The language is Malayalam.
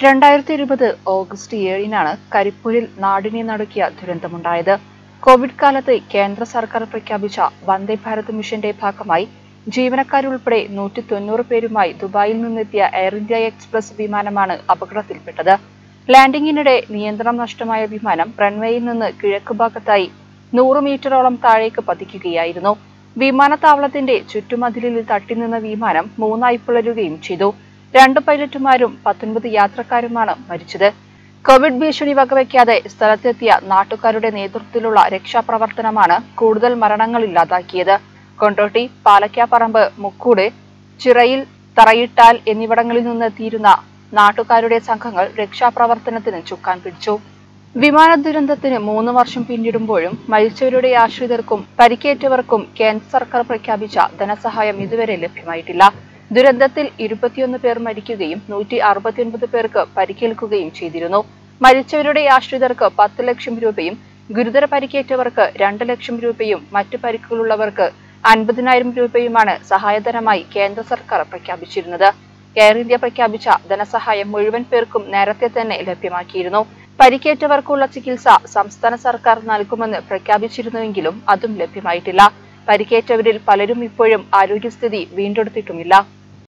2020 August year-inana Karippuril Nadine Nadukia Durantamundaayathu. Covid Kalate Kendra Sarkar Prakyabicha Vande Bharat Mission Day Bhagamai ജീവനക്കാരുൾപ്പെടെ 190 പേരുമായി ദുബായിൽ നിന്നെത്തിയ എയർ ഇന്ത്യ എക്സ്പ്രസ് വിമാനമാണ് അപകടത്തിൽപ്പെട്ടത്. ലാൻഡിംഗിനിടെ നിയന്ത്രണം നഷ്ടമായ വിമാനം റൺവേയിൽ നിന്ന് കിഴക്ക് ഭാഗത്തായി 100 മീറ്ററോളം താഴേക്ക് പതിക്കുകയായിരുന്നു. വിമാനത്താവളത്തിന്റെ ചുറ്റുമതിലിൽ തട്ടിനിന്ന വിമാനം മൂന്നായി പിളരുകയും ചെയ്തു. രണ്ട് പൈലറ്റുമാരും 19 യാത്രക്കാരുമാണ് മരിച്ചത്. കോവിഡ് ഭീഷണി വകവയ്ക്കാതെ സ്ഥലത്തെത്തിയ നാട്ടുകാരുടെ നേതൃത്വത്തിലുള്ള രക്ഷാപ്രവർത്തനമാണ് കൂടുതൽ മരണങ്ങളില്ലാതാക്കിയത്. Kondoti, Palakkaparamba, Mukkude, Chirayil, Tarayittal എന്നിവിടങ്ങളിൽ നിന്ന് എത്തിയിരുന്ന നാട്ടുകാരുടെ സംഘങ്ങൾ രക്ഷാപ്രവർത്തനത്തിന് ചുക്കാൻ പിടിച്ചു. വിമാന ദുരന്തത്തിന് 3 വർഷം പിന്നിടുമ്പോഴും മരിച്ചവരുടെ ആശ്രിതർക്കും പരിക്കേറ്റവർക്കും കേന്ദ്ര സർക്കാർ പ്രഖ്യാപിച്ച ധനസഹായം ഇതുവരെ ലഭ്യമായിട്ടില്ല. ദുരന്തത്തിൽ 21 പേർ മരിക്കുകയും 169 പേർക്ക് പരിക്കേൽക്കുകയും ചെയ്തിരുന്നു. മരിച്ചവരുടെ ആശ്രിതർക്ക് 10 ലക്ഷം രൂപയും ഗുരുതര പരിക്കേറ്റവർക്ക് 2 ലക്ഷം രൂപയും മറ്റു പരിക്കുകളുള്ളവർക്ക് 50,000 രൂപയുമാണ് സഹായധനമായി കേന്ദ്ര സർക്കാർ പ്രഖ്യാപിച്ചിരുന്നത്. എയർ ഇന്ത്യ പ്രഖ്യാപിച്ച ധനസഹായം മുഴുവൻ പേർക്കും നേരത്തെ തന്നെ ലഭ്യമാക്കിയിരുന്നു. പരിക്കേറ്റവർക്കുള്ള ചികിത്സ സംസ്ഥാന സർക്കാർ നൽകുമെന്ന് പ്രഖ്യാപിച്ചിരുന്നുവെങ്കിലും അതും ലഭ്യമായിട്ടില്ല. പരിക്കേറ്റവരിൽ പലരും ഇപ്പോഴും ആരോഗ്യസ്ഥിതി വീണ്ടെടുത്തിട്ടുമില്ല.